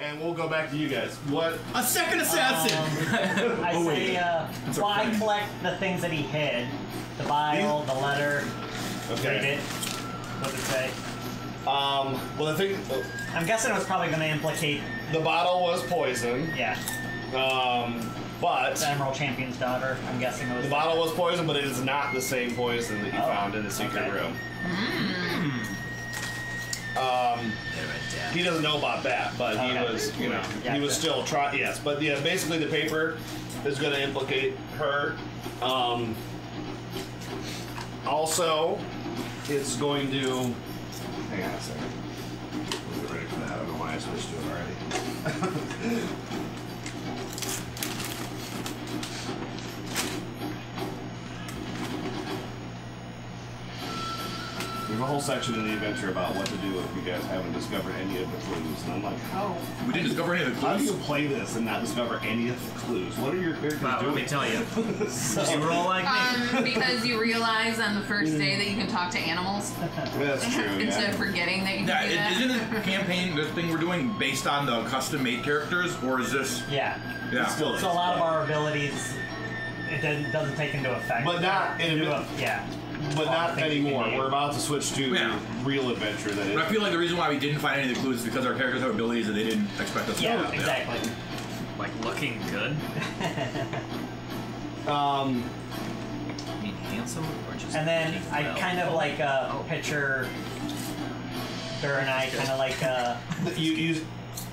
and we'll go back to you guys. What? A second assassin! I say, why collect the things that he hid? The vial, the letter, okay. Read it. What's it say? Well, I think... I'm guessing it was probably going to implicate... The bottle was poison. Yeah. But... The Emerald Champion's daughter, I'm guessing it was... The bottle was poison, but it is not the same poison that you found in the secret room. He doesn't know about that, but he was, you know, he was still trying, But yeah, basically the paper is going to implicate her. Also, it's going to... Hang on a second. We're ready for that. I don't know why I switched to it already. There's a whole section in the adventure about what to do if you guys haven't discovered any of the clues. And I'm like, how? We didn't discover any of the clues? How do you play this and not discover any of the clues? What are your characters doing? Let me tell you. You roll like me. Because you realize on the first day that you can talk to animals. That's true. Instead of forgetting that you can do that. Isn't the campaign, the thing we're doing, based on the custom-made characters, or is this... Yeah. It still is. So a lot of our abilities, it doesn't take into effect. But not... But not anymore. We're about to switch to real adventure. That is. But I feel like the reason why we didn't find any of the clues is because our characters have abilities that they didn't expect us to have. Exactly. Like looking good. I mean, handsome or just. And then I kind of like picture. Dur and I kind of like you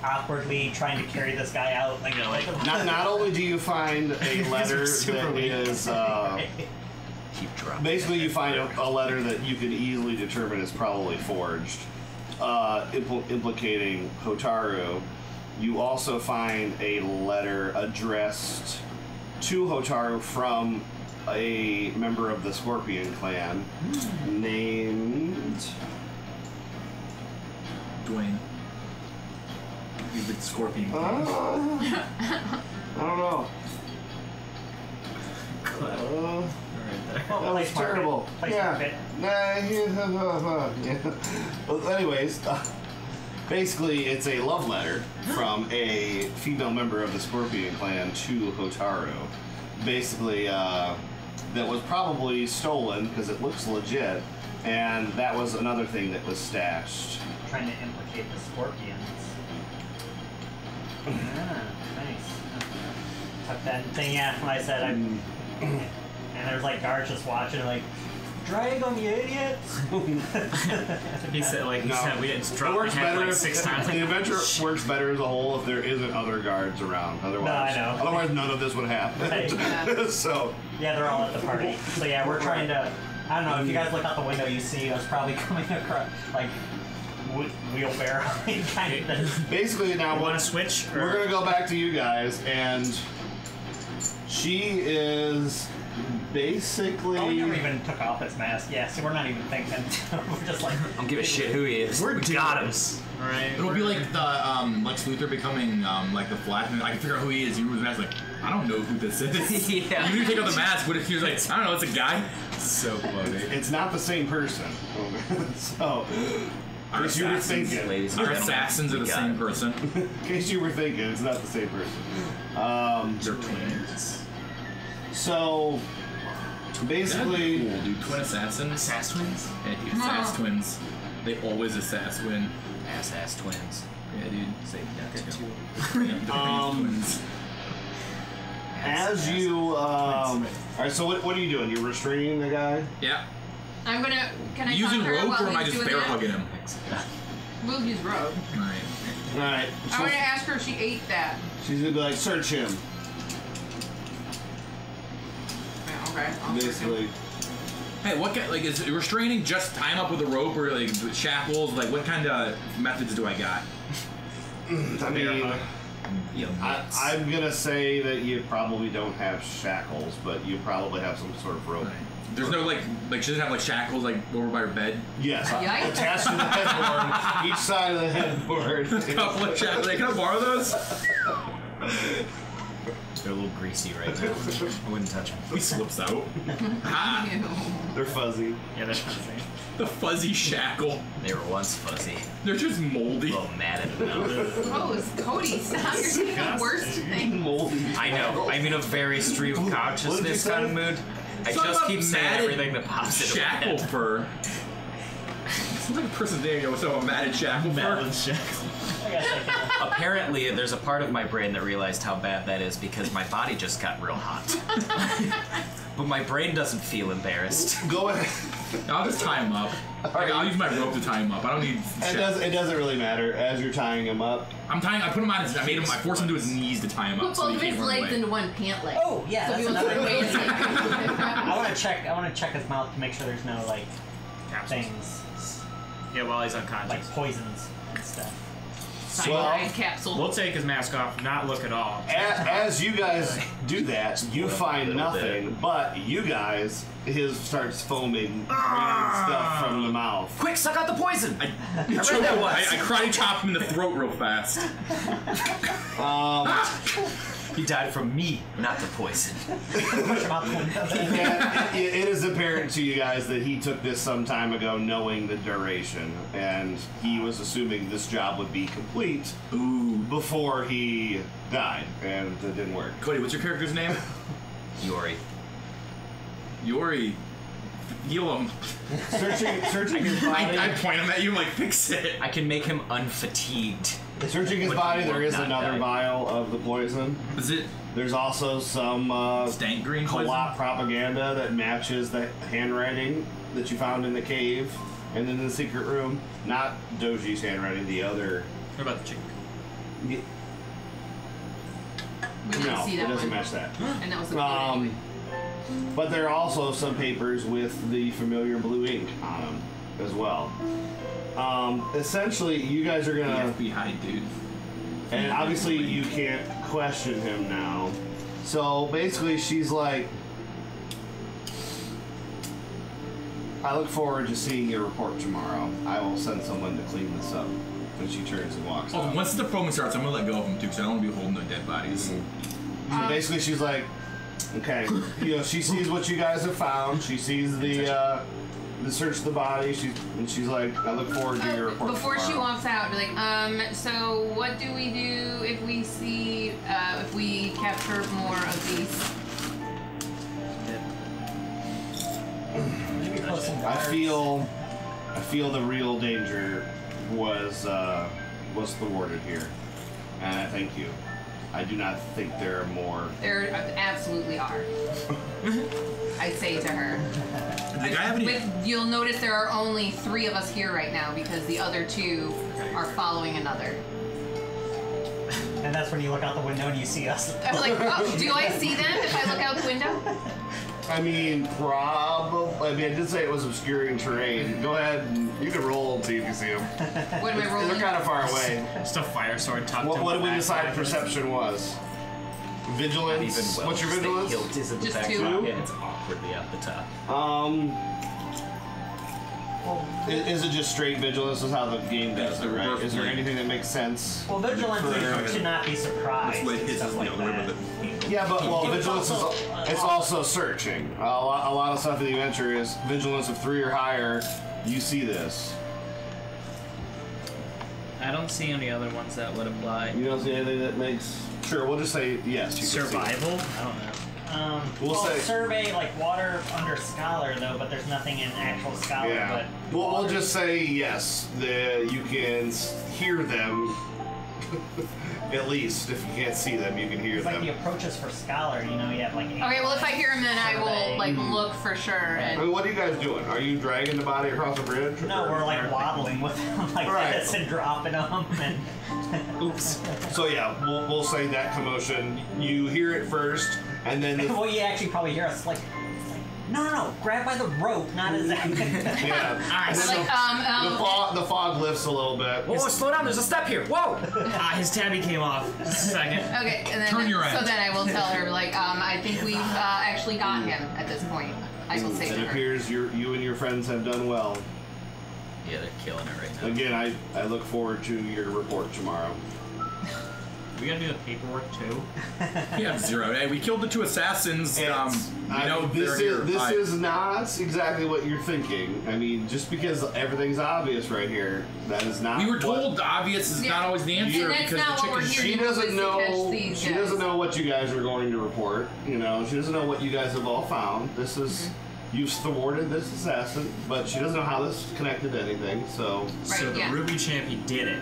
awkwardly trying to carry this guy out. Like, not only do you find a letter that is. Basically, you find a letter that you can easily determine is probably forged, implicating Hotaru. You also find a letter addressed to Hotaru from a member of the Scorpion Clan named... Dwayne. He's with Scorpion Clan. I don't know. Oh, that's terrible. Well, anyways, basically it's a love letter from a female member of the Scorpion Clan to Hotaru. Basically, that was probably stolen because it looks legit, and that was another thing that was stashed. Trying to implicate the Scorpions. Nice. Tuck that thing when I said I... And there's like guards just watching, like, drag on you idiots. He said, like, we didn't drop the head like 6 times. The adventure works better as a whole if there isn't other guards around. Otherwise, otherwise none of this would happen. So yeah, they're all at the party. So yeah, we're trying to. I don't know. If you guys look out the window, you see us probably coming across, like. Wheelbarrow kind of. Basically, now we want to switch. We're gonna go back to you guys, and she is. Basically... Oh, we never even took off his mask. Yeah, so we're not even thinking. We're just like... I don't give a shit who he is. We got him. Right. It'll be like the Lex Luthor becoming like the Flash. And I can figure out who he is. He was like, I don't know who this is. Yeah. You take off the mask. What if he was like, I don't know, it's a guy? So funny. It's not the same person. So... Our assassins, are the same person. In case you were thinking, it's not the same person. They're twins. So, basically... Cool, dude. Twin assassins. Assass-twins? Yeah, dude. Assass-twins. They always assass-win. Assass-twins. Yeah, dude. Save that. As you, Alright, so what are you doing? You're restraining the guy? Yeah. I'm gonna... Can I talk to her while he's doing that? Using rope, or am I just bear hugging him? We'll use rope. Alright. Alright. I'm gonna ask her if she ate that. She's gonna be like, search him. Basically. Hey, what kind, like, is restraining just tie him up with a rope or like with shackles? Like, what kind of methods do I got? I mean, I'm gonna say that you probably don't have shackles, but you probably have some sort of rope. Right. There's no like she doesn't have like shackles like over by her bed. Yes, attached to the headboard, each side of the headboard. A couple of shackles. Can I borrow those? They're a little greasy right now. I wouldn't touch them. He slips out. Ah. They're fuzzy. Yeah, they're fuzzy. The fuzzy shackle. They were once fuzzy. They're just moldy. Oh, mad at them. Oh, Cody, stop. You're saying the worst thing. Moldy. I know. I'm in a very stream of consciousness kind of mood. I just keep saying everything that pops into my head. Shackle fur. It's like a person there, you know, so a matted shackle fur. Apparently, there's a part of my brain that realized how bad that is because my body just got real hot. But my brain doesn't feel embarrassed. Go ahead. I'll just tie him up. Right. I'll use my rope to tie him up. I don't need shit. It doesn't really matter as you're tying him up. I'm tying. I put him on his. I made him. I forced him to his knees to tie him up. Put both his legs into one pant leg. Oh yeah. So that's another way. I want to check. I want to check his mouth to make sure there's no like things. Yeah, while he's unconscious. Like poisons and stuff. Well, we'll take his mask off, not look at all. As you guys do that, you find nothing, but you guys, his starts foaming stuff from the mouth. Quick, suck out the poison! I karate chopped him in the throat real fast. He died from me, not the poison. It is apparent to you guys that he took this some time ago knowing the duration, and he was assuming this job would be complete before he died, and it didn't work. Cody, what's your character's name? Yori. Yori. Heal him. Searching his body. I point him at you, like, fix it. I can make him unfatigued. Searching his body, there is another vial of the poison. Is it? There's also some stank green Kalat propaganda that matches the handwriting that you found in the cave and in the secret room. Not Doji's handwriting, the other. What about the chicken? Yeah. No, it doesn't match that. And that was the anyway. But there are also some papers with the familiar blue ink on them as well. Essentially, you guys are gonna be high, dude. And obviously, you can't question him now. So basically, she's like, "I look forward to seeing your report tomorrow. I will send someone to clean this up." And she turns and walks. Oh, once the foaming starts, I'm gonna let go of him too, because I don't want to be holding no dead bodies. Mm-hmm. So basically, she's like, "Okay, you know, she sees what you guys have found. She sees the." To search the body, she's like, I look forward to your report before tomorrow. She walks out, like, so what do we do if we see, if we capture more of these? I feel the real danger was thwarted here, and I thank you. I do not think there are more. There absolutely are. I say to her. You'll notice there are only 3 of us here right now because the other 2 are following another. And that's when you look out the window and you see us. I'm like, oh, do I see them if I look out the window? I mean, probably. I mean, I did say it was obscuring terrain. Go ahead. You can roll to see if you see them. What am I rolling? They're kind of far away. Just a fire sword tucked in. What did we decide perception was? Vigilance? What's your vigilance? Just 2. Yeah, it's awkwardly at the top. Is it just straight vigilance? Is how the game does it, right? Is there anything that makes sense? Well, vigilance should not be surprised. Yeah, but well, vigilance is—it's also searching. A lot of stuff in the adventure is vigilance of 3 or higher. You see this? I don't see any other ones that would apply. You don't see anything that makes? Sure, we'll just say yes. You survival? Can see. I don't know. We'll survey like water under scholar though, but there's nothing in actual scholar. Yeah. But we'll just say yes. You can hear them. At least if you can't see them, you can hear them. It's like the approaches for scholar, you know, you have like... Okay, well, if I hear them, then I will, like, look for sure. And I mean, what are you guys doing? Are you dragging the body across the bridge? No, we're, like, waddling with them like this and dropping them. And oops. So, yeah, we'll say that commotion. You hear it first, and then... well, you actually probably hear us, like... No, grab by the rope, not as yeah. The fog lifts a little bit. Whoa, slow down, there's a step here. Whoa! His tabby came off. Just a second. Okay, and then then I will tell her, like, I think we've actually got him at this point. I will say to her. It appears you and your friends have done well. Yeah, they're killing it right now. Again, I look forward to your report tomorrow. We gotta do the paperwork too. Yeah, zero. Hey, we killed the two assassins. This is not exactly what you're thinking. I mean, just because everything's obvious right here, that is not. We were told the obvious is not always the answer because the chicken. She doesn't know what you guys are going to report. You know, she doesn't know what you guys have all found. This is. You've thwarted this assassin, but she doesn't know how this connected to anything, so... Right, so the Ruby Champion did it.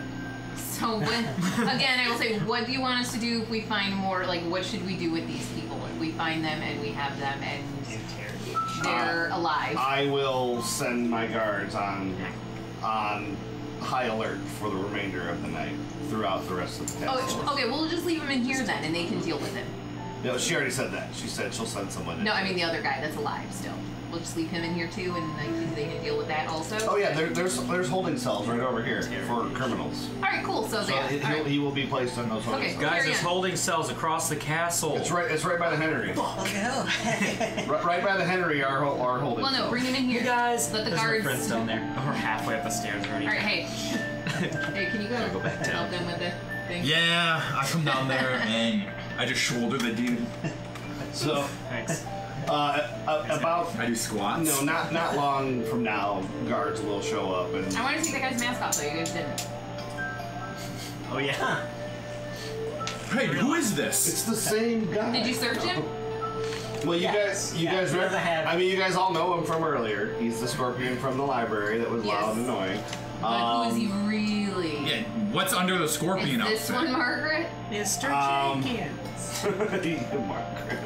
So, again, I will say, what do you want us to do if we find more, like, what should we do with these people? If we find them and we have them and they're alive. I will send my guards on high alert for the remainder of the night throughout the rest of the task force. Okay, we'll just leave them in here then, and they can deal with it. No, she already said that. She said she'll send someone in. No, I mean the other guy that's alive still. We'll just leave him in here too, and like, they can deal with that also. Oh yeah, there's holding cells right over here for criminals. All right, cool. So he will be placed in those holding cells. Guys, there's holding cells across the castle. It's right by the Henry. Okay. Right by the Henry are holding cells. Well, no, bring him in here. You guys, let the guards. There's friends down there. We're halfway up the stairs already. All right, hey, can you go back to help them with the thing? Yeah, I come down there and I just shoulder the dude. So. Thanks. I do squats. No, not long from now, guards will show up. And I want to take that guy's mask off, though. You guys didn't. Oh yeah. Hey, who is this? It's the same guy. Did you search him? Well, you guys all know him from earlier. He's the Scorpion from the library that was loud and annoying. But who is he really? Yeah, what's under the Scorpion outfit? This one, Margaret? Mr. Jenkins. Margaret.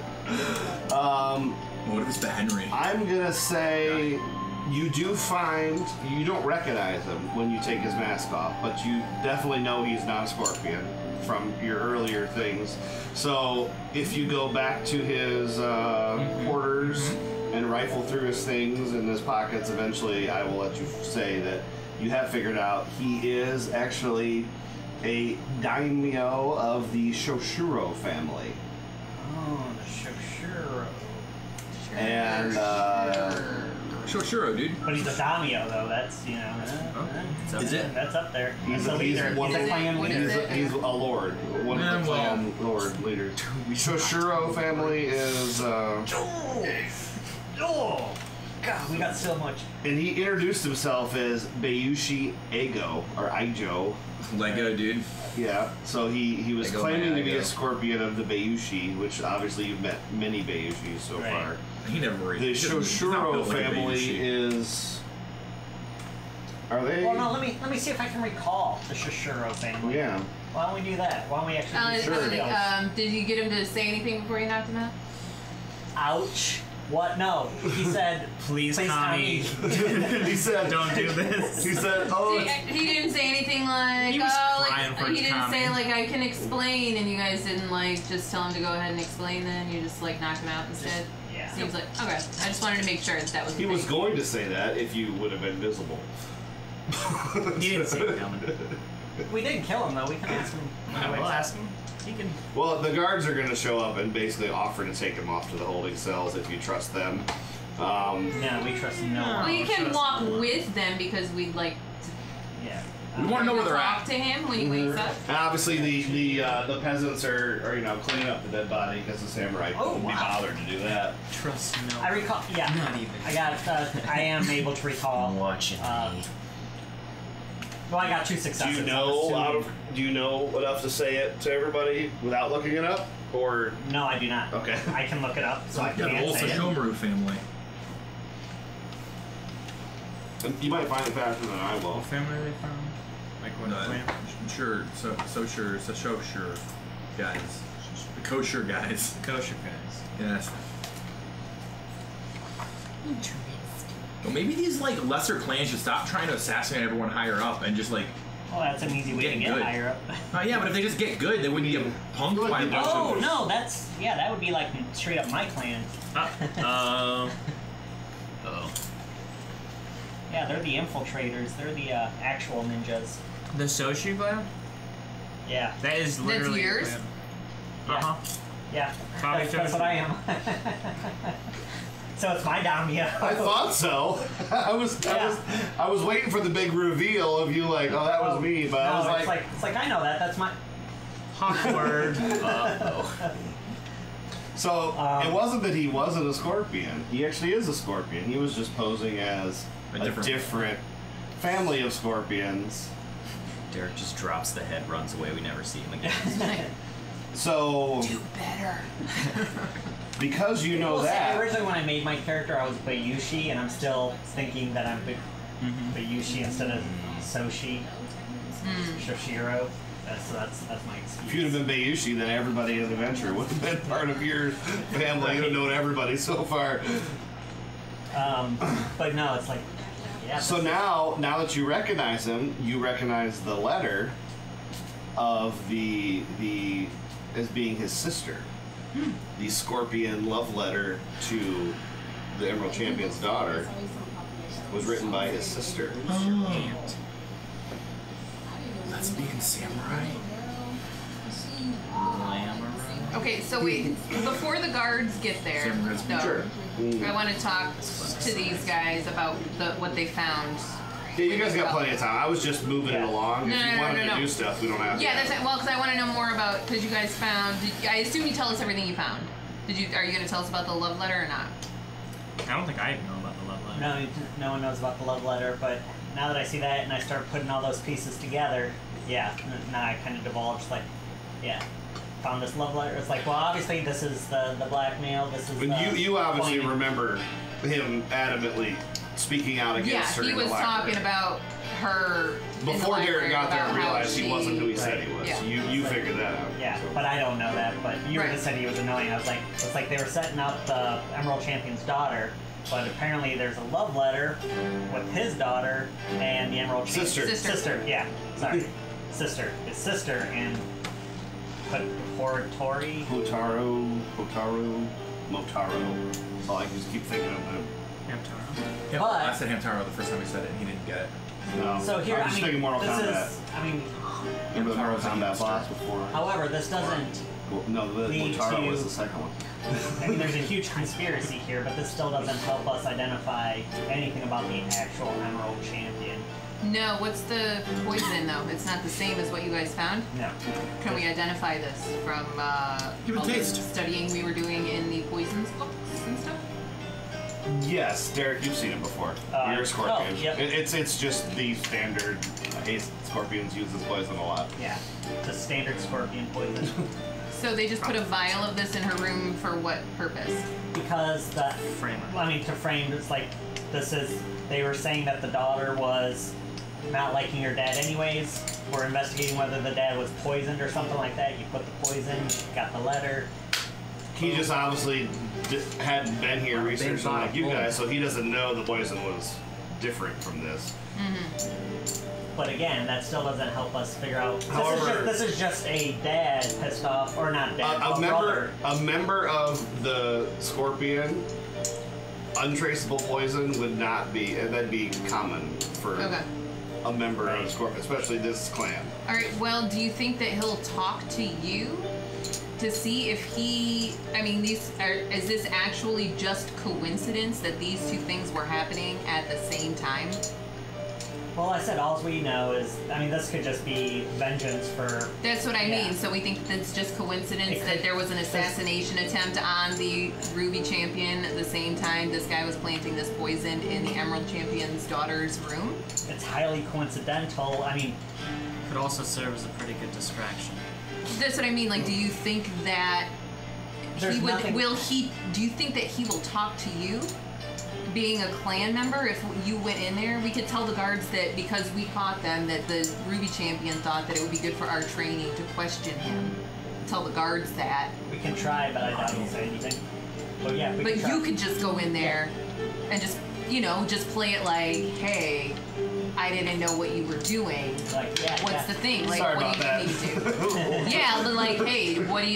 What if it's the Henry? I'm gonna say you don't recognize him when you take his mask off, but you definitely know he's not a Scorpion from your earlier things. So if you go back to his quarters and rifle through his things and his pockets, eventually I will let you say that you have figured out he is actually a daimyo of the Shosuro family. Oh, the Shosuro. And, Shosuro, dude. But he's a daimyo, though. That's, you know. That's up there. He's a leader. He's a lord. One of the clan lord leaders. Shosuro family is, Oh! God, we got so much. And he introduced himself as Bayushi Igo. Lego, dude. Yeah, so he was claiming to be a Scorpion of the Bayushi, which obviously you've met many Bayushis so far. He never really. The Shosuro family is. Are they? Well, no. Let me see if I can recall the Shosuro family. Yeah. Why don't we do that? Why don't we actually? Did you get him to say anything before you knocked him out? Ouch. What? No. He said, please Kami. He said, don't do this. He said, he didn't say anything like, he didn't say, like, I can explain, and you guys didn't, like, just tell him to go ahead and explain, then you just, like, knocked him out instead. Yeah. Seems like, okay. I just wanted to make sure that was He was going to say that if you would have been visible. He didn't say that. We didn't kill him, though. We can ask him. We'll ask him. Well, the guards are going to show up and basically offer to take him off to the holding cells if you trust them. No, we trust no one. Well, you can walk with them because we'd like to... Yeah. We want to know where they're at. Talk to him when he wakes up. And obviously, the peasants are cleaning up the dead body because the samurai wouldn't be bothered to do that. Trust no one. I recall... Yeah. Not even. I got... I am able to recall... Watch it. Well, I got 2 successes. Do you know enough to say it to everybody without looking it up, or no? I do not. Okay, I can look it up. So I can also say it. Shomru family. You might find it faster than I will. What family they found? Like what? Sure. So sure guys. The kosher guys. Yes. Interesting. Well, maybe these like lesser clans should stop trying to assassinate everyone higher up and just like. Well, that's an easy way to get higher up. Yeah, but if they just get good, they wouldn't get punked by a bunch of those. No, that would be like straight up my clan. Yeah, they're the infiltrators. They're the actual ninjas. The Soshi clan. Yeah. That is literally. That's yours. Yeah. That's what I am. So it's my daimyo. I thought so. I was waiting for the big reveal of you like, oh, that was me, but no, I was like, it's like I know that. That's my. Awkward. Uh-oh. So it wasn't that he wasn't a scorpion. He actually is a scorpion. He was just posing as a different family of scorpions. Derek just drops the head, runs away. We never see him again. So do better. Because you know that. Originally, when I made my character, I was Bayushi, and I'm still thinking that I'm Bayushi instead of Soshi. Shoshiro. So that's my excuse. If you'd have been Bayushi, then everybody in Adventure would have been part of your family. Right. You've known everybody so far. But no, it's like, yeah. So now that you recognize him, you recognize the letter of the as being his sister. The scorpion love letter to the Emerald Champion's daughter was written by his sister. Oh. That's being samurai. Okay, so wait. Before the guards get there, though, sure. I want to talk to these guys about what they found. Yeah, you guys got plenty of time. I was just moving it along. If you wanted to do stuff, we don't have to. Yeah, that's it. Well, because I want to know more about, because you guys found, I assume you tell us everything you found. Are you going to tell us about the love letter or not? I don't think I even know about the love letter. No one knows about the love letter, but now that I see that and I start putting all those pieces together, yeah, now I kind of divulge, like, yeah, found this love letter. It's like, well, obviously this is the blackmail, this is you obviously remember him adamantly speaking out against her. Yeah, he was talking about her before Derek got there and realized he wasn't who he said he was. Yeah. You figured that out. Yeah, so. But I don't know that. But you just said he was annoying. I was like, it's like they were setting up the Emerald Champion's daughter, but apparently there's a love letter with his daughter and the Emerald Champion's sister. Yeah, sorry, sister. His sister and Hotori. Hotaru, Motaro. That's all I can just keep thinking of him. Hamtaro. But I said Hamtaro the first time we said it, and he didn't get it. No. So here, I mean, thinking Mortal Kombat. Remember the Mortal Kombat boss before? However, this doesn't. No, the Hamtaro was the second one. I mean, there's a huge conspiracy here, but this still doesn't help us identify anything about the actual Emerald Champion. No, what's the poison though? It's not the same as what you guys found? No. Can we identify this from all the studying we were doing in the poisons books and stuff? Yes, Derek, you've seen it before. You're a scorpion. Oh, yep. It's just the standard. Scorpions use this poison a lot. Yeah, it's a standard scorpion poison. So they just put a vial of this in her room for what purpose? Because the framer. I mean, to frame, it's like this is. They were saying that the daughter was not liking her dad, anyways. We're investigating whether the dad was poisoned or something like that. You put the poison, got the letter. He just obviously hadn't been here researching like you guys, so he doesn't know the poison was different from this. Mm-hmm. But again, that still doesn't help us figure out. However, this is just a dad pissed off, or not dad, a member of the scorpion. Untraceable poison would not be, and that'd be common for a member of the scorpion, especially this clan. All right. Well, do you think that he'll talk to you? To see if he, I mean, is this actually just coincidence that these two things were happening at the same time? Well, I said all we know is, I mean, this could just be vengeance for... That's what I mean. So we think that's just coincidence that there was an assassination attempt on the Ruby Champion at the same time this guy was planting this poison in the Emerald Champion's daughter's room? It's highly coincidental. I mean... Could also serve as a pretty good distraction. That's what I mean. Like, do you think that he would? Will he? Do you think that he will talk to you, being a clan member? If you went in there, we could tell the guards that because we caught them, that the Ruby Champion thought that it would be good for our training to question him. Tell the guards that. We can try, but I doubt he'll say anything. But yeah. But you could just go in there, and just just play it like, hey. I didn't know what you were doing. Like, what's the thing? Like, what do you need me to do? Yeah, but like, hey,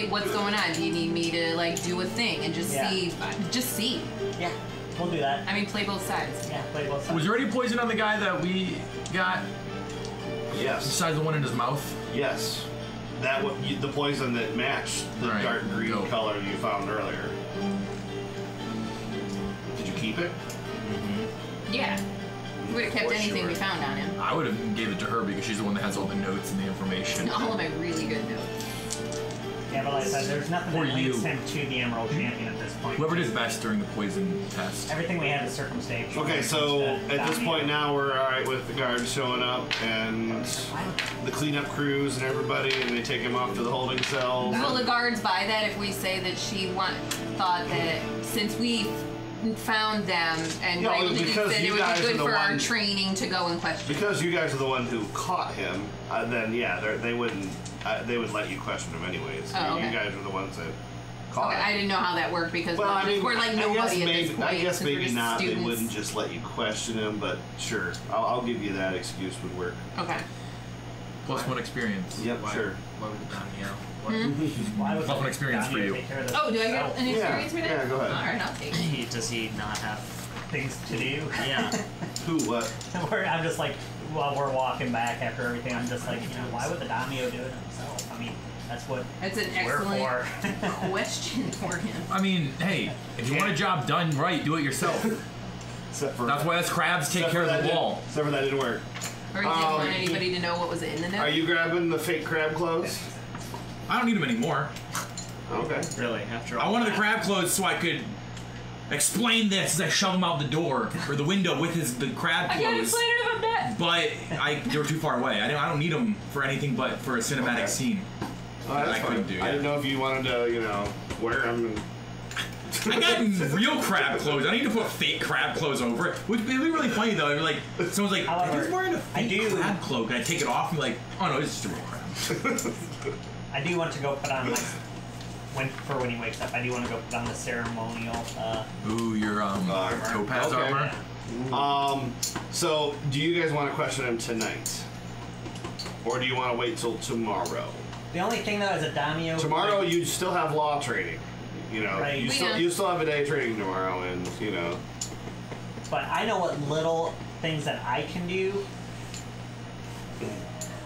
what's going on? Do you need me to like do a thing and just see? Just see. Yeah, we'll do that. I mean, play both sides. Yeah, play both sides. Was there any poison on the guy that we got? Yes. Besides the one in his mouth. Yes, the poison that matched the dark green color you found earlier. Did you keep it? Mm-hmm. Yeah. We would have kept anything we found on him. I would have gave it to her because she's the one that has all the notes and the information. All of my really good notes. Yeah, but like I said, there's nothing that links him to the Emerald Champion at this point. Whoever did best during the poison test. Everything we had is circumstantial. Okay, so at this point now we're alright with the guards showing up and the cleanup crews and everybody, and they take him off to the holding cell. Will the guards buy that if we say that she thought that since we found them and yeah, well, it would be good for our training to go and question? Because you guys are the one who caught him, then yeah, they wouldn't. They would let you question him anyways. Oh, okay. You guys were the ones that caught him. I didn't know how that worked because well, I mean, we're like nobody at this point. I guess maybe not. Students. They wouldn't just let you question him, but sure, I'll give you that excuse would work. Okay. Plus one experience. Yep. Why, sure. Why would Daimyo? Why would an experience for you? Oh, do I get an experience for that? Yeah, go ahead. All right, I'll take it. Does he not have things to do? Yeah. Who? What? I'm just like, while we're walking back after everything, I'm just like, you know, why would the Daimyo do it himself? I mean, that's what that's an excellent for. Question for him. I mean, hey, if you want a job done right, do it yourself. Except for that's why us crabs take care of the wall. Except for that didn't work. Or you didn't want anybody to know what was in the note? Are you grabbing the fake crab clothes? I don't need them anymore. Okay. Really, after all I wanted the crab clothes so I could explain this as I shove him out the door, or the window with the crab clothes. I can't explain it if I'm dead. But they were too far away. I don't need them for anything but for a cinematic scene. Oh, that's fine. I didn't know if you wanted to, you know, wear them. I got real crab clothes. I need to put fake crab clothes over it. Would be really funny though. Like someone's like, "Who's wearing a fake crab cloak?" And I take it off and be like, "Oh no, it's just a real crab." I do want to go put on my for when he wakes up. I do want to go put on the ceremonial. Ooh, your topaz armor. Yeah. So, do you guys want to question him tonight, or do you want to wait till tomorrow? The only thing though is a Daimyo. Tomorrow, you still have law training. You know, right. you still have a day training tomorrow, and you know. But I know what little things that I can do.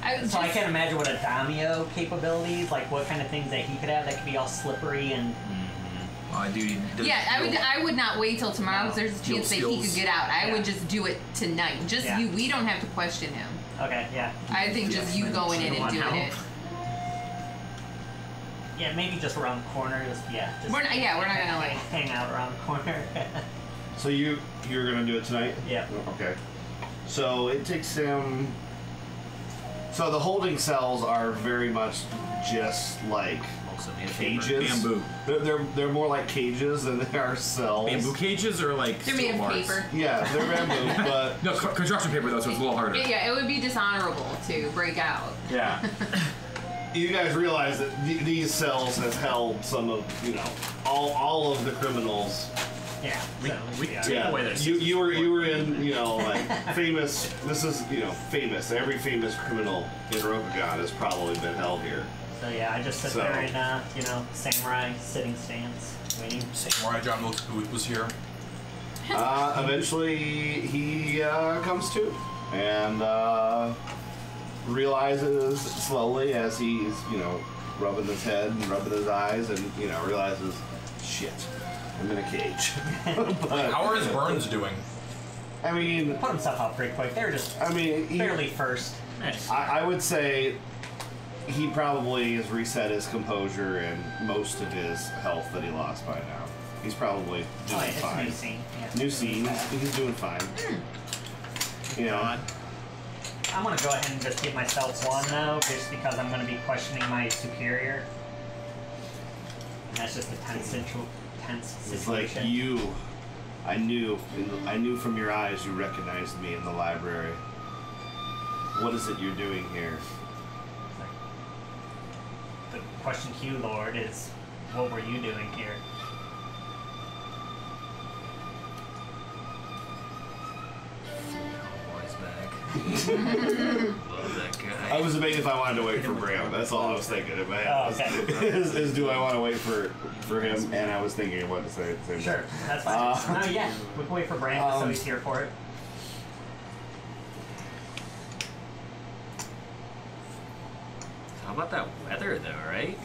I can't imagine what a Daimyo capabilities, like what kind of things that he could have that could be all slippery and. Mm-hmm. Well, I do. Yeah, I would not wait till tomorrow because there's a chance that he could get out. I would just do it tonight. Just you. We don't have to question him. Okay. Yeah. I think just you going in and doing it. Yeah, maybe just around the corner. We're not gonna like hang out around the corner. So you're gonna do it tonight? Yeah. Okay. So it takes him. So the holding cells are very much just like cages. Bamboo. They're more like cages than they are cells. Bamboo cages are like they're made of paper. Yeah, they're bamboo, but no construction paper though, so it's a little harder. Yeah, it would be dishonorable to break out. Yeah. You guys realize that these cells have held some of, you know, all of the criminals. Yeah. You were in, you know, like famous. This is, you know, famous. Every famous criminal in Rokugan has probably been held here. So yeah, I just sit there in, you know, samurai sitting stance, waiting. Samurai John Wilkes was here. Eventually he comes to and. Realizes slowly as he's, you know, rubbing his head and rubbing his eyes and, you know, realizes, shit, I'm in a cage. But, how are his burns doing? I mean... Put himself out pretty quick. They're just barely first. I would say he probably has reset his composure and most of his health that he lost by now. He's probably doing fine. New scene. Yeah. New scene. He's doing fine. You know... I'm going to go ahead and just give myself one, though, just because I'm going to be questioning my superior. And that's just a tense situation. It's like you. I knew from your eyes you recognized me in the library. What is it you're doing here? The question to you, Lord, is what were you doing here? Love that guy. I was debating if I wanted to wait for Graham. That's all I was thinking about. Oh, okay. is do I want to wait for him? And I was thinking of what to say at the same time. Sure, that's fine. No, yeah, we can wait for Graham so he's here for it. How about that weather, though, right?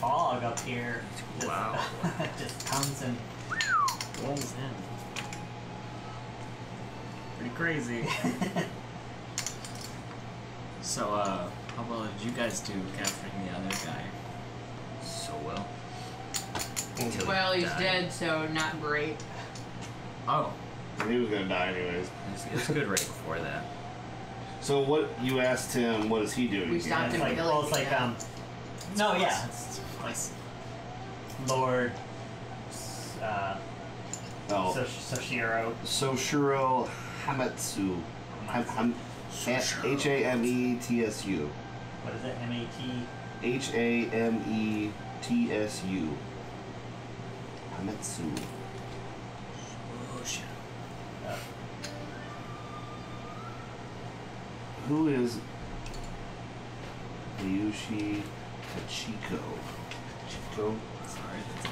Fog up here. Just, wow. Just comes and rolls in. Pretty crazy. So, How well did you guys do capturing the other guy? So well. Until well, he's dead, so not great. Oh. He was gonna die anyways. It's good right before that. So what, you asked him, what is he doing? We stopped him like, well, it's like, no, it's yeah. It's Lord, Soshiro. Shosuro Hametsu. Hametsu. H-A-M-E-T-S-U. What is it? M-A-T? H-A-M-E-T-S-U. Hametsu. Who is Bayushi Kachiko? Kachiko? Sorry.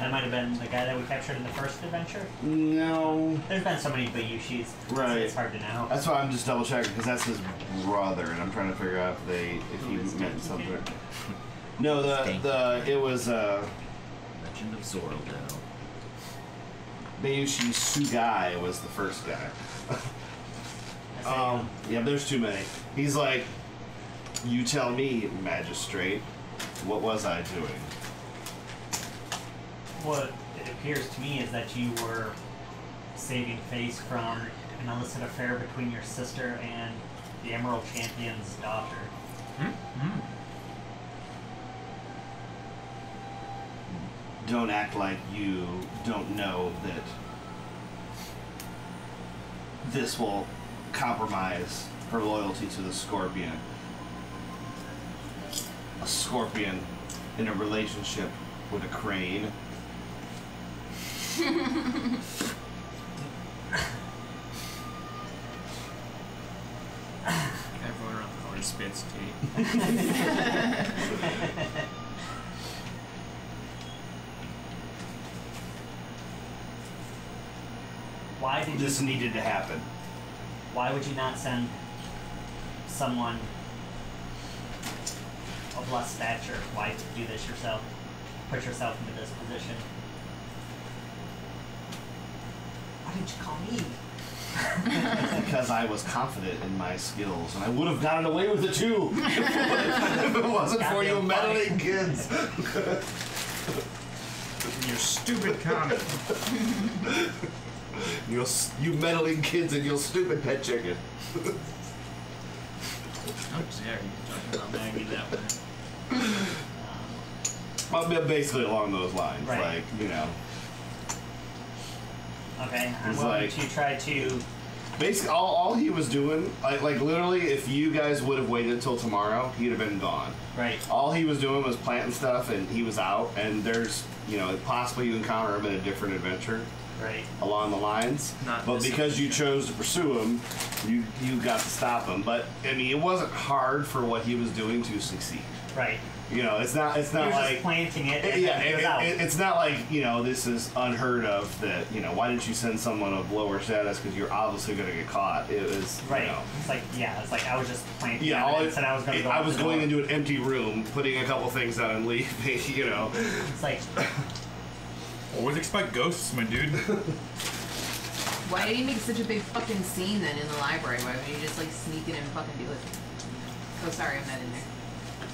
That might have been the guy that we captured in the first adventure? No. There's been so many Bayushis. Right. It's hard to know. That's why I'm just double checking, because that's his brother, and I'm trying to figure out if they he meant something. No, it was Legend of Zorro now. Bayushi Sugai was the first guy. Yeah, there's too many. He's like, you tell me, magistrate, what was I doing? What it appears to me is that you were saving face from an illicit affair between your sister and the Emerald Champion's daughter. Mm-hmm. Don't act like you don't know that this will compromise her loyalty to the Scorpion. A Scorpion in a relationship with a Crane. Everyone around the corner spits tea. Why did this needed to happen? Why would you not send someone of less stature? Why do this yourself? Put yourself into this position? Why did you call me? Because I was confident in my skills, and I would have gotten away with it too! If it wasn't for you meddling kids! Your stupid comment. You meddling kids and your stupid pet chicken. I'm sorry, you're talking about Maggie that way. Basically along those lines, right. Like, you know. Okay, I'm willing to try to... Basically, all he was doing, like literally, if you guys would have waited until tomorrow, he'd have been gone. Right. All he was doing was planting stuff, and he was out, and there's, you know, possibly you encounter him in a different adventure. Right. Along the lines, but because you chose to pursue him, you got to stop him. But I mean, it wasn't hard for what he was doing to succeed. Right. You know, it's not like just planting it. It's not like, you know, this is unheard of. That, you know, why didn't you send someone of lower status? Because you're obviously going to get caught. It was right. You know, it's like I was just planting. Yeah, and I was going. I was going into an empty room, putting a couple things down and leaving. You know, it's like. Always expect ghosts, my dude. Why did he make such a big fucking scene then in the library? Why wouldn't you just like sneak in and fucking be like, oh sorry, I'm not in there.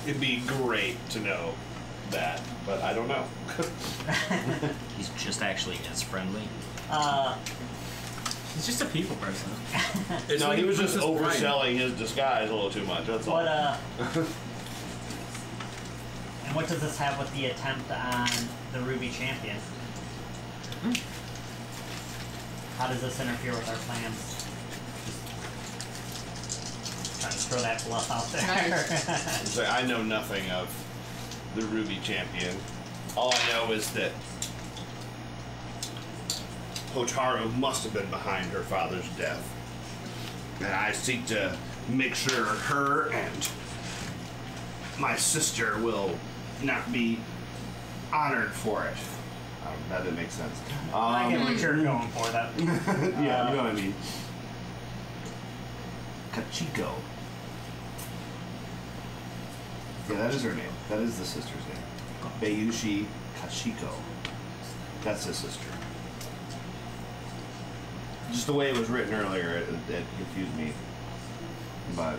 It'd be great to know that, but I don't know. He's just actually as friendly. He's just a people person. No, he was just overselling his disguise a little too much, that's all. And what does this have with the attempt on the Ruby Champion? How does this interfere with our plans? Just trying to throw that bluff out there. So I know nothing of the Ruby Champion. All I know is that Hotaru must have been behind her father's death. And I seek to make sure her and my sister will not be honored for it. That didn't make sense. I get what you're going for, that. Yeah, you know what I mean. Kachiko. Yeah, that is her name. That is the sister's name. Bayushi Kachiko. That's his sister. Just the way it was written earlier, it confused me. But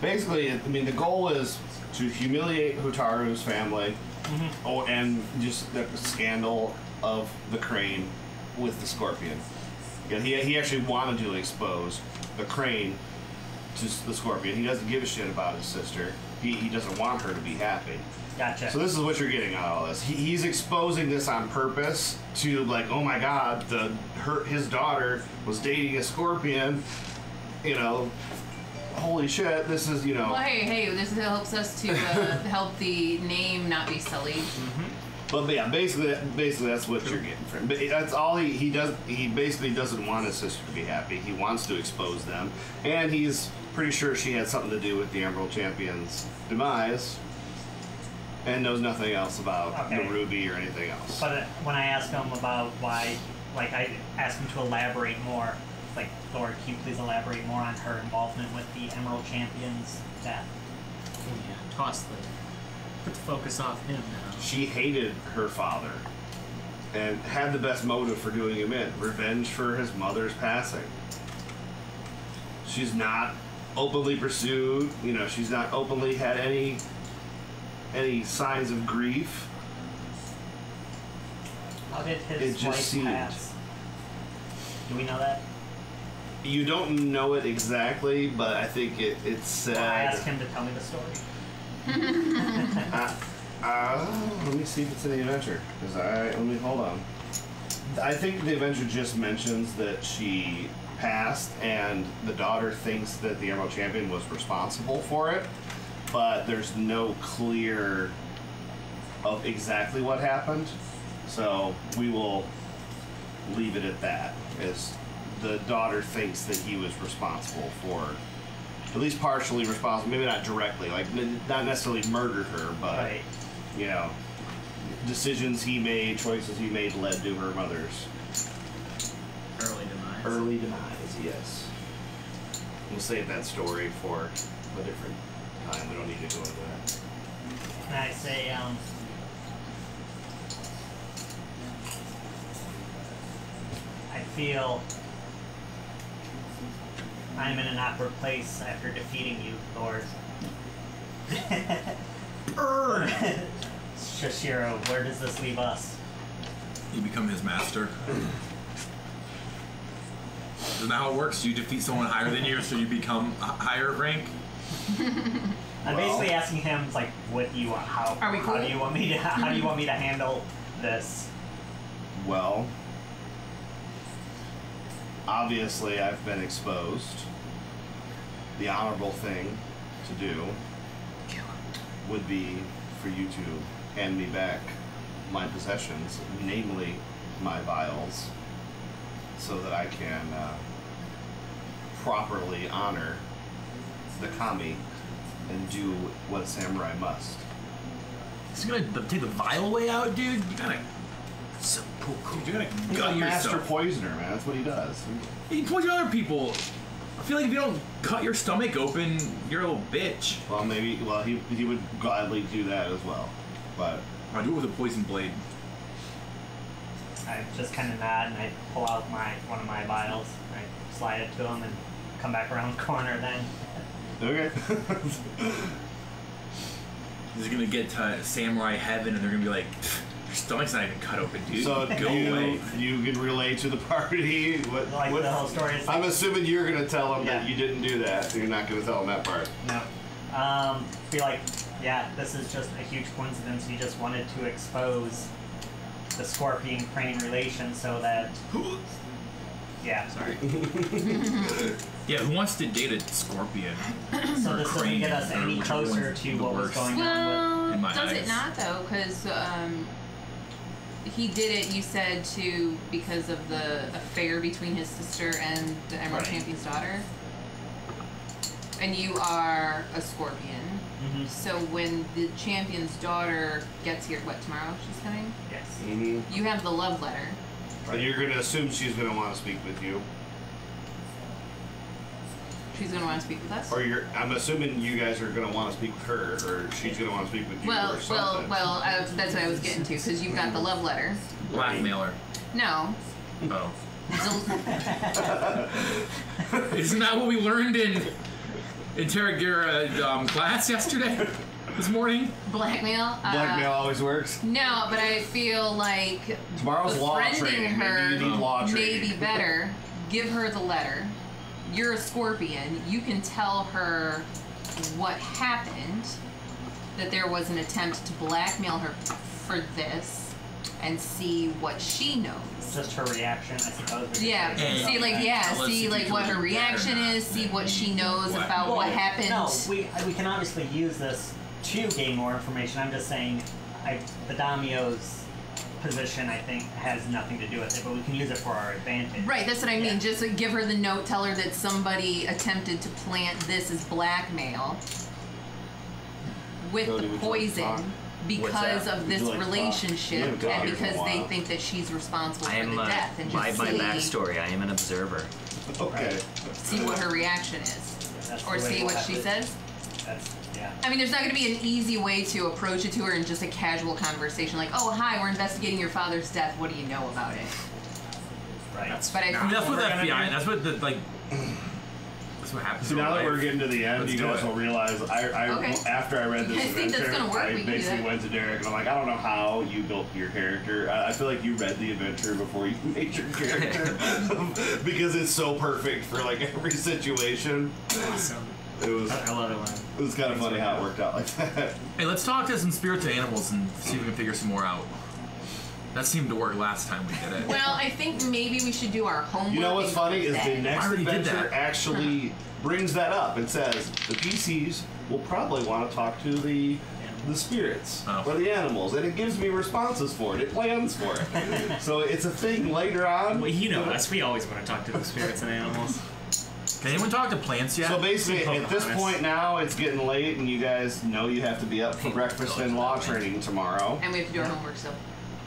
basically, I mean, the goal is to humiliate Hotaru's family, mm-hmm. oh, and just the scandal of the Crane with the Scorpion. Yeah, he actually wanted to expose the Crane to the Scorpion. He doesn't give a shit about his sister. He doesn't want her to be happy. Gotcha. So this is what you're getting out of all this. He's exposing this on purpose to, like, oh my God, his daughter was dating a Scorpion. You know, holy shit, this is, you know. Well, hey, this helps us to help the name not be sullied. Mm-hmm. But yeah, basically that's what you're getting from him. But that's all he does. He basically doesn't want his sister to be happy. He wants to expose them, and he's pretty sure she had something to do with the Emerald Champion's demise, and knows nothing else about the Ruby or anything else. But when I asked him about why, like I asked him to elaborate more, like, Lord, can you please elaborate more on her involvement with the Emerald Champion's death? Yeah, costly. Put the focus off him now. She hated her father and had the best motive for doing him in. Revenge for his mother's passing. She's not openly pursued, you know, she's not openly had any signs of grief. How did his wife pass? Do we know that? You don't know it exactly, but I think it's said. I asked him to tell me the story. Let me see if it's in the adventure. Hold on. I think the adventure just mentions that she passed, and the daughter thinks that the Emerald Champion was responsible for it, but there's no clear of exactly what happened. So we will leave it at that. As the daughter thinks that he was responsible for. At least partially responsible, maybe not directly, like not necessarily murdered her, but right. You know, decisions he made, choices he made led to her mother's early demise. Early demise, yes. We'll save that story for a different time. We don't need to go into that. Can I say, I feel I'm in an awkward place after defeating you, Lord. Shosuro, where does this leave us? You become his master. Isn't that how it works? You defeat someone higher than you, so you become a higher rank? I'm basically asking him, like, what do you want? How do you want me to handle this? Well, obviously, I've been exposed. The honorable thing to do would be for you to hand me back my possessions, namely my vials, so that I can properly honor the Kami and do what a samurai must. Is he gonna take the vile way out, dude? You gotta... So cool. Dude, he's a master poisoner, man. That's what he does. He can poison other people. I feel like if you don't cut your stomach open, you're a little bitch. Well, maybe. Well, he would gladly do that as well, but I do it with a poison blade. I just kind of nod and I pull out one of my vials. I slide it to him and come back around the corner. Then. Okay. He's gonna get to samurai heaven, and they're gonna be like. Stomach's not even cut open, dude. So go away. You can relate to the party. What the whole story is. I'm assuming you're gonna tell him that you didn't do that. So you're not gonna tell him that part. No. Be like, yeah, this is just a huge coincidence. We just wanted to expose the Scorpion-Crane relation so that. Yeah, sorry. Yeah, who wants to date a Scorpion? So this doesn't get us any closer to what was going on. Well, does it not though? Because. He did it, you said, too, because of the affair between his sister and the Emerald Champion's daughter. And you are a Scorpion. Mm-hmm. So when the Champion's daughter gets here, what, tomorrow she's coming? Yes. Mm-hmm. You have the love letter. But you're going to assume she's going to want to speak with you. She's going to want to speak with us? Or I'm assuming you guys are going to want to speak with her, or she's going to want to speak with you or something. Well, that's what I was getting to, because you've got the love letter. Blackmailer. No. Oh. Isn't that what we learned in Interrogera class yesterday? This morning? Blackmail? Blackmail always works. No, but I feel like tomorrow's law training. Her maybe better. Give her the letter. You're a scorpion. You can tell her what happened, that there was an attempt to blackmail her for this, and see what she knows. Just her reaction, I suppose. Yeah, see, like, what her reaction is, see what she knows about what happened. No, we can obviously use this to gain more information. I'm just saying, the Daimyo's position, I think, has nothing to do with it, but we can use it for our advantage. Right, that's what I mean. Yeah. Just like, give her the note, tell her that somebody attempted to plant this as blackmail with the poison. Because of this relationship, and because they think that she's responsible for the death. And just my backstory, I am an observer. Okay. See what her reaction is, or see what she says. Yeah. I mean, there's not going to be an easy way to approach it to her in just a casual conversation, like, "Oh, hi, we're investigating your father's death. What do you know about it?" Right. That's what FBI. That's what what happens. So now that we're getting to the end, you guys will realize after I read this adventure, I basically went to Derek and I'm like, I don't know how you built your character. I feel like you read the adventure before you made your character because it's so perfect for like every situation. Awesome. It was. I love it. It was kind of funny how it worked out like that. Hey, let's talk to some spirits and animals and see if we can figure some more out. That seemed to work last time we did it. Well, I think maybe we should do our homework. You know what's funny is the next adventure actually brings that up and says the PCs will probably want to talk to the spirits or the animals, and it gives me responses for it. It plans for it. So it's a thing later on. Well, you know us. We always want to talk to the spirits and animals. Can anyone talk to plants yet? So basically, at this point now, it's getting late, and you guys know you have to be up for breakfast and law training tomorrow. And we have to do our homework still.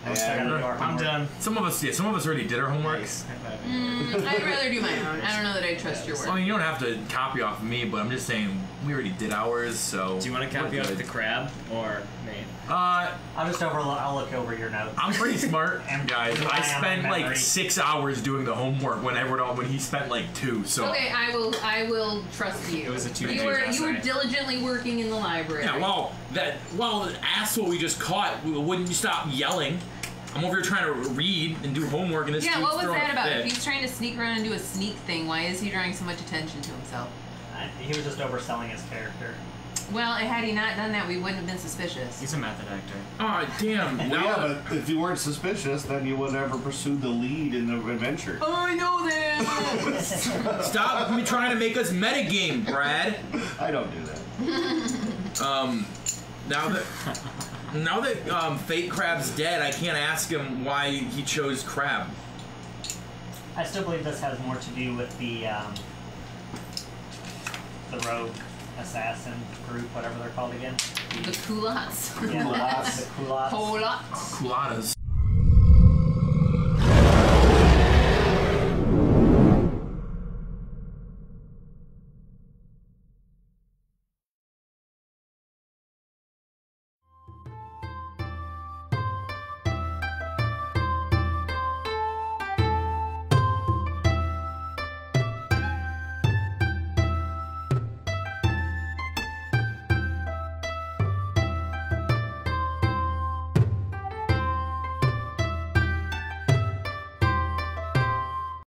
I'm done. Some of us, already did our homework. Nice. I'd rather do my own. I don't know that I trust your work. I mean, you don't have to copy off of me, but I'm just saying we already did ours, so. Do you want to copy off the crab or me? I'll look over your notes. I'm pretty smart, guys. I spent like 6 hours doing the homework when he spent like 2. So. Okay, I will trust you. It was a 2-day test. You were diligently working in the library. Yeah, the asshole we just caught wouldn't stop yelling. I'm over here trying to read and do homework, and this dude's throwing a fit. Yeah, what was that about? If he's trying to sneak around and do a sneak thing, why is he drawing so much attention to himself? He was just overselling his character. Well, had he not done that, we wouldn't have been suspicious. He's a method actor. Oh, damn. Yeah, but if you weren't suspicious, then you would never pursue the lead in the adventure. Oh, I know that! Stop trying to make us metagame, Brad. I don't do that. Now that Fake Crab's dead, I can't ask him why he chose Crab. I still believe this has more to do with the rogue assassin group, whatever they're called again. The Kulats. Yeah, the Kulats. Kulats. Kulatas.